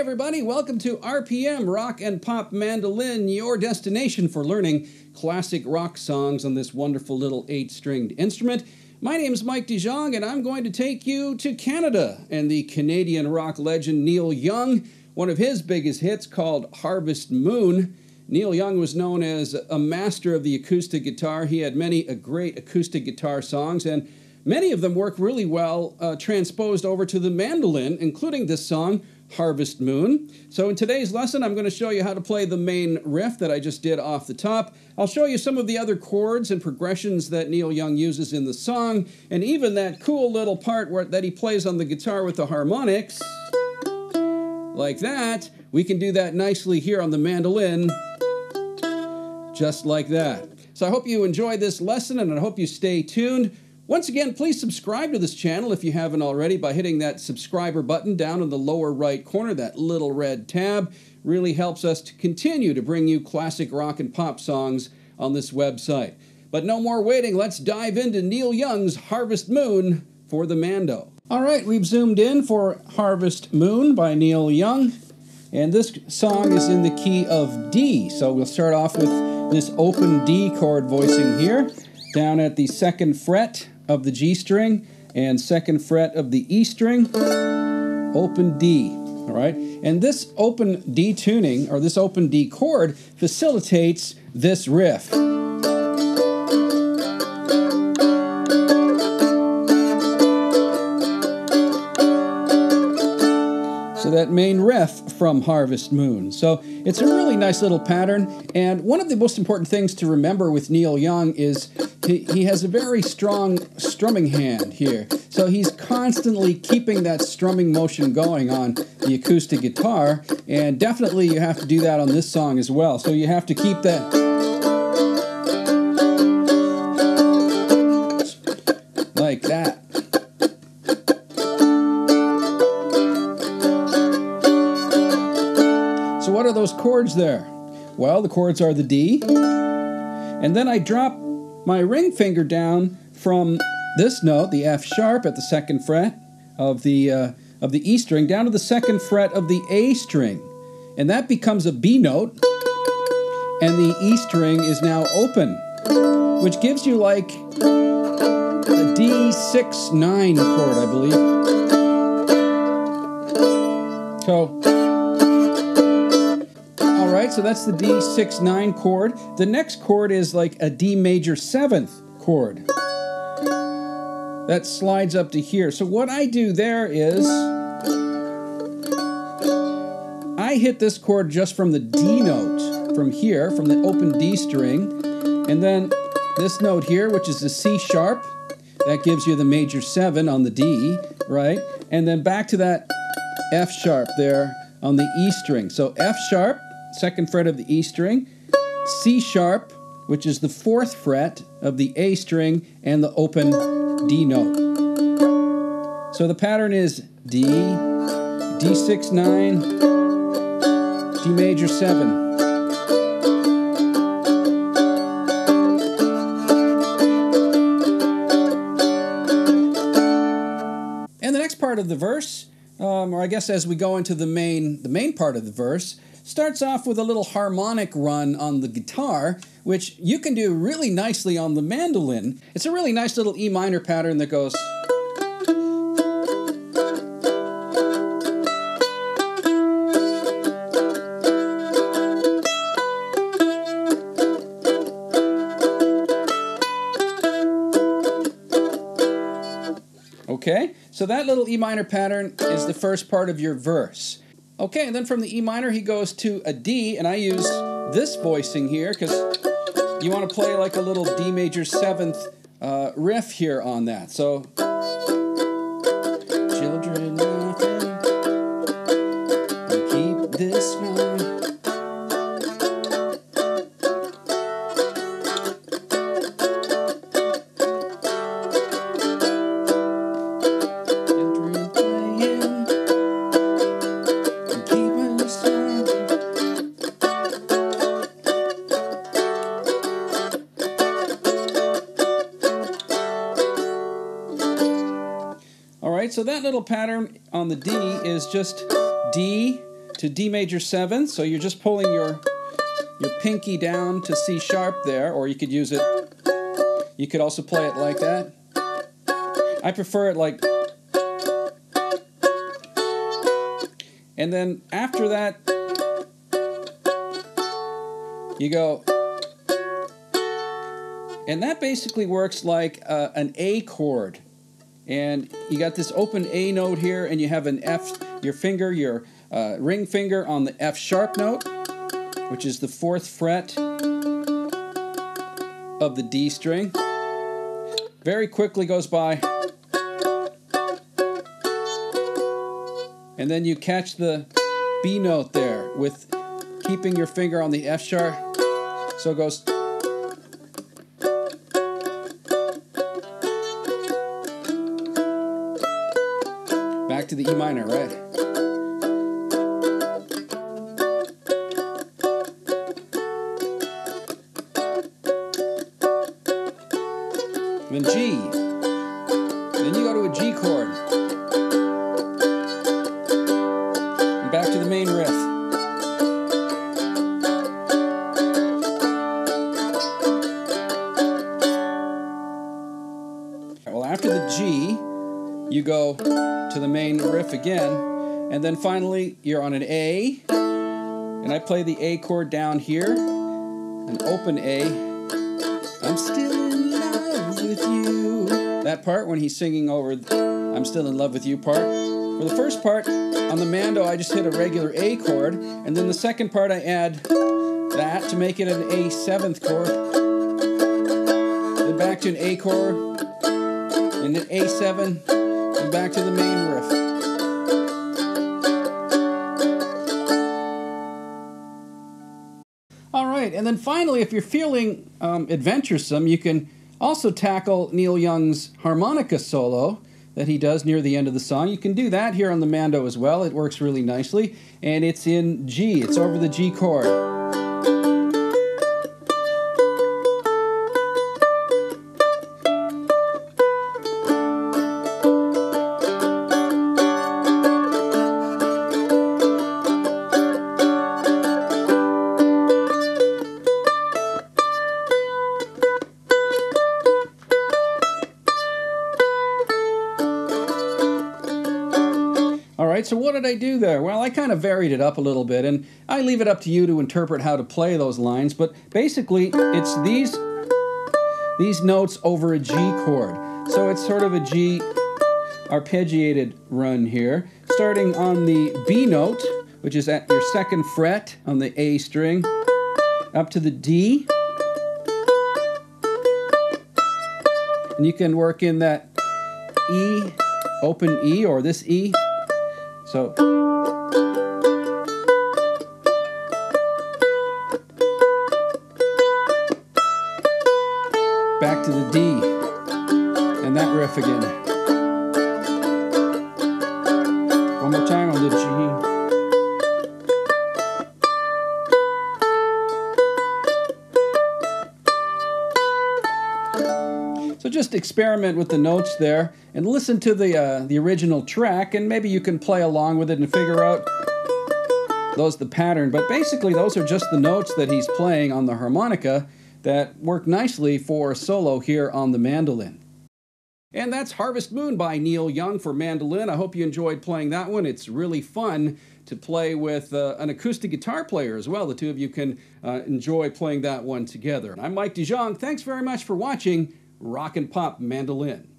everybody, welcome to RPM Rock and Pop Mandolin, your destination for learning classic rock songs on this wonderful little 8-stringed instrument. My name is Mike DeJong, and I'm going to take you to Canada and the Canadian rock legend Neil Young. One of his biggest hits, called Harvest Moon. Neil Young was known as a master of the acoustic guitar. He had many great acoustic guitar songs, and many of them work really well transposed over to the mandolin, including this song, Harvest Moon. So in today's lesson, I'm going to show you how to play the main riff that I just did off the top. I'll show you some of the other chords and progressions that Neil Young uses in the song, and even that cool little part that he plays on the guitar with the harmonics. Like that. We can do that nicely here on the mandolin, just like that. So I hope you enjoyed this lesson, and I hope you stay tuned. Once again, please subscribe to this channel if you haven't already by hitting that subscriber button down in the lower right corner, that little red tab. Really helps us to continue to bring you classic rock and pop songs on this website. But no more waiting, let's dive into Neil Young's Harvest Moon for the mando. All right, we've zoomed in for Harvest Moon by Neil Young, and this song is in the key of D. So we'll start off with this open D chord voicing here, down at the 2nd fret. Of the G string and 2nd fret of the E string, open D, all right? And this open D tuning, or this open D chord, facilitates this riff. So that main riff from Harvest Moon. So it's a really nice little pattern, and one of the most important things to remember with Neil Young is he has a very strong strumming hand here. So he's constantly keeping that strumming motion going on the acoustic guitar, and definitely you have to do that on this song as well. So you have to keep that like that. So what are those chords there? Well, the chords are the D, and then I drop my ring finger down from this note, the F sharp at the 2nd fret of the E string, down to the 2nd fret of the A string, and that becomes a B note, and the E string is now open, which gives you like a D6-9 chord, I believe. So that's the D6-9 chord. The next chord is like a D major 7th chord. That slides up to here. So what I do there is I hit this chord just from the D note, from here, from the open D string, and then this note here, which is the C sharp, that gives you the major 7 on the D, right? And then back to that F sharp there on the E string. So F sharp, 2nd fret of the E string, C sharp, which is the 4th fret of the A string, and the open D note. So the pattern is D, D6-9, D major 7. And the next part of the verse, or I guess as we go into the main part of the verse, starts off with a little harmonic run on the guitar, which you can do really nicely on the mandolin. It's a really nice little E minor pattern that goes. Okay, so that little E minor pattern is the first part of your verse. Okay, and then from the E minor, he goes to a D, and I use this voicing here because you want to play like a little D major 7th riff here on that. So, children, nothing, keep this one. So that little pattern on the D is just D, to D major 7, so you're just pulling your pinky down to C sharp there, or you could use it, you could also play it like that. I prefer it like. And then after that, you go. And that basically works like an A chord. And you got this open A note here, and you have an F, your finger, your ring finger on the F sharp note, which is the 4th fret of the D string. Very quickly goes by. And then you catch the B note there with keeping your finger on the F sharp. So it goes. Back to the E minor, right? Then G. Then you go to a G chord. And back to the main riff. Well, after the G, you go to the main riff again, and then finally you're on an A, and I play the A chord down here, an open A. I'm still in love with you. That part when he's singing over the I'm still in love with you part. For the first part, on the mando I just hit a regular A chord, and then the second part I add that to make it an A 7th chord, then back to an A chord, and then A7, and back to the main riff. All right, and then finally, if you're feeling adventuresome, you can also tackle Neil Young's harmonica solo that he does near the end of the song. You can do that here on the mando as well. It works really nicely, and it's in G. It's over the G chord. So what did I do there? Well, I kind of varied it up a little bit, and I leave it up to you to interpret how to play those lines, but basically it's these notes over a G chord. So it's sort of a G arpeggiated run here, starting on the B note, which is at your 2nd fret on the A string, up to the D. And you can work in that E, open E, or this E. So, back to the D, and that riff again. One more time on the G. So just experiment with the notes there, and listen to the original track, and maybe you can play along with it and figure out the pattern. But basically those are just the notes that he's playing on the harmonica that work nicely for a solo here on the mandolin. And that's Harvest Moon by Neil Young for mandolin. I hope you enjoyed playing that one. It's really fun to play with an acoustic guitar player as well. The two of you can enjoy playing that one together. I'm Mike DeJong. Thanks very much for watching Rock and Pop Mandolin.